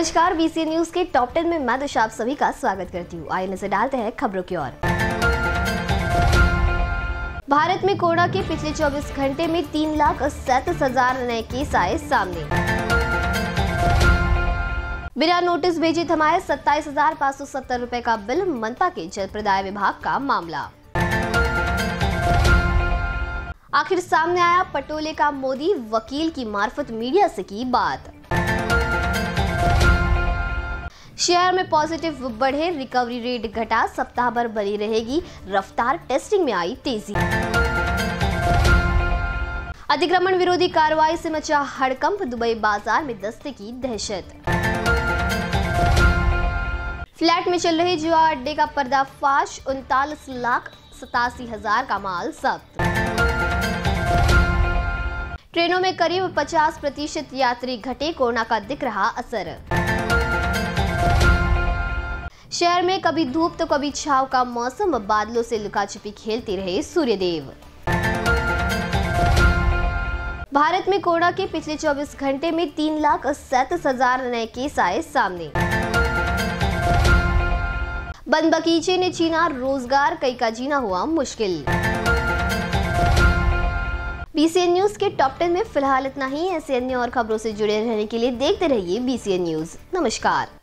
नमस्कार, BCN news के top 10 में मैं दिशा आप सभी का स्वागत करती हूँ। आइए नजर डालते हैं खबरों की ओर। भारत में कोरोना के पिछले 24 घंटे में 3,37,000 नए केस आए सामने। बिना नोटिस भेजे थमाए 27,570 रूपए का बिल, मनपा के जल प्रदाय विभाग का मामला। आखिर सामने आया पटोले का मोदी, वकील की मार्फत मीडिया से की बात। शेयर में पॉजिटिव बढ़े, रिकवरी रेट घटा, सप्ताह भर बनी रहेगी रफ्तार, टेस्टिंग में आई तेजी। अतिक्रमण विरोधी कार्रवाई से मचा हड़कंप, दुबई बाजार में दस्ते की दहशत। फ्लैट में चल रहे जुआ अड्डे का पर्दाफाश, 39,87,000 का माल जब्त। ट्रेनों में करीब 50% यात्री घटे, कोरोना का दिख रहा असर। शहर में कभी धूप तो कभी छाव का मौसम, बादलों से लुकाछुपी खेलते रहे सूर्यदेव। भारत में कोरोना के पिछले 24 घंटे में 3,37,000 नए केस आए सामने। बंद बगीचे ने छीना रोजगार, कई का जीना हुआ मुश्किल। बीसीएन न्यूज के टॉप 10 में फिलहाल इतना ही। ऐसे अन्य और खबरों से जुड़े रहने के लिए देखते रहिए बीसीएन न्यूज। नमस्कार।